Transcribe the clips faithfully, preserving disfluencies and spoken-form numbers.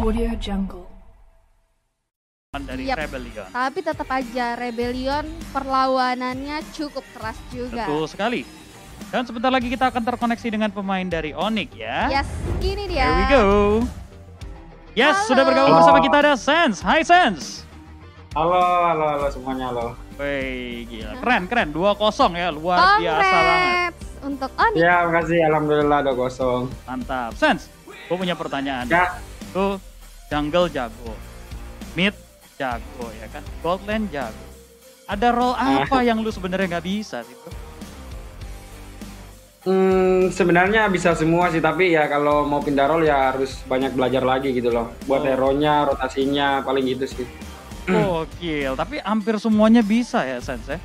Audio Jungle. Dari yep. Rebellion. Tapi tetap aja Rebellion perlawanannya cukup keras juga. Betul sekali. Dan sebentar lagi kita akan terkoneksi dengan pemain dari Onyx ya. Yes, ini dia. Here we go. Yes, halo. Sudah bergabung halo. Bersama kita ada Sense. Hai Sense. Halo, halo, halo semuanya, halo. Wey, gila. Keren, keren. dua kosong ya, luar Congrats. Biasa banget. Untuk Onyx. Ya, makasih. Alhamdulillah dua kosong. Mantap. Sense, gue punya pertanyaan. Ya. Tuh, jungle jago. Mid jago ya kan. Gold lane jago. Ada role apa yang lu sebenarnya nggak bisa sih? Hmm, sebenarnya bisa semua sih, tapi ya kalau mau pindah role ya harus banyak belajar lagi gitu loh. Buat oh. hero-nya, rotasinya, paling gitu sih. Oh, gokil, tapi hampir semuanya bisa ya Sense?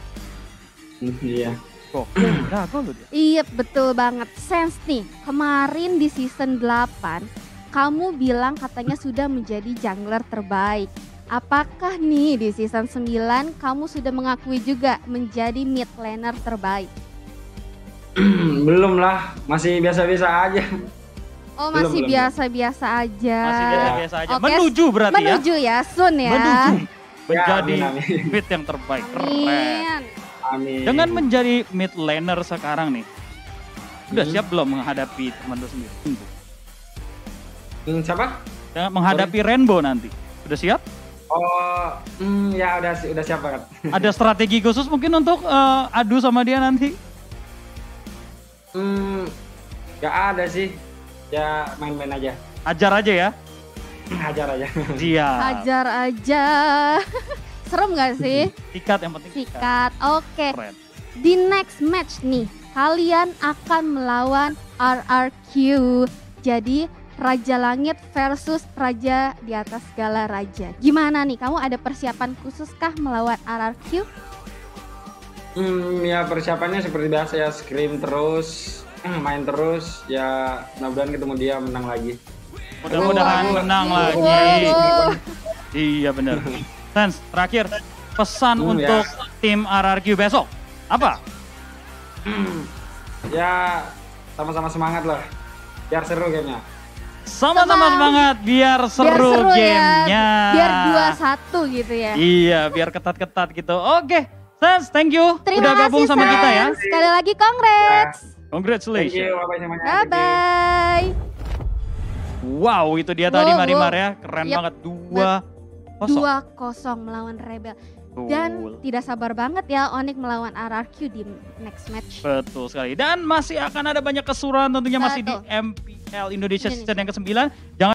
Iya. Gokil, jago lu dia. Iya, betul banget. Sense nih, kemarin di season delapan, kamu bilang katanya sudah menjadi jungler terbaik. Apakah nih di season sembilan kamu sudah mengakui juga menjadi mid laner terbaik? Belum lah, masih biasa-biasa aja. Oh, masih biasa-biasa aja. Masih biasa-biasa aja. Okay. Menuju berarti menuju ya. Menuju ya, Sun ya. Menuju menjadi ya, amin, amin. Mid yang terbaik. Amin. Keren. Amin. Dengan menjadi mid laner sekarang nih, udah hmm. siap belum menghadapi teman lu sendiri? Hmm, siapa? Dengan menghadapi Sorry. Rainbow nanti. Udah siap? Oh, hmm, ya udah udah siap banget. Ada strategi khusus mungkin untuk uh, adu sama dia nanti? Hmm, gak ada sih, ya main-main aja. Ajar aja ya? Ajar aja. Iya. Ajar aja. Serem gak sih? Sikat yang penting. Sikat, oke. Okay. Di next match nih, kalian akan melawan R R Q. Jadi Raja Langit versus Raja di atas segala raja. Gimana nih, kamu ada persiapan khususkah melawan R R Q? Hmm, ya persiapannya seperti biasa ya, scrim terus, main terus, ya mudah-mudahan ketemu dia menang lagi. Mudah-mudahan menang wow. lagi. Wow. Iya benar. Sense, terakhir pesan hmm, untuk ya. Tim R R Q besok apa? Ya sama-sama semangat lah, biar seru gamenya. Sama-sama semangat biar seru, biar seru gamenya. Ya. Biar dua satu gitu ya. Iya, biar ketat-ketat gitu. Oke. Sense, thank you. Terima udah gabung sama Sense. Kita ya. Sekali lagi congrats. Congratulations. Bye-bye. Wow, itu dia wow, tadi Marimar wow. ya. Keren yep. banget. dua kosong melawan Rebel. Betul. Dan tidak sabar banget ya Onyx melawan R R Q di next match. Betul sekali. Dan masih akan ada banyak keseruan tentunya Satu. Masih di M P L Indonesia, Indonesia season yang kesembilan. Jangan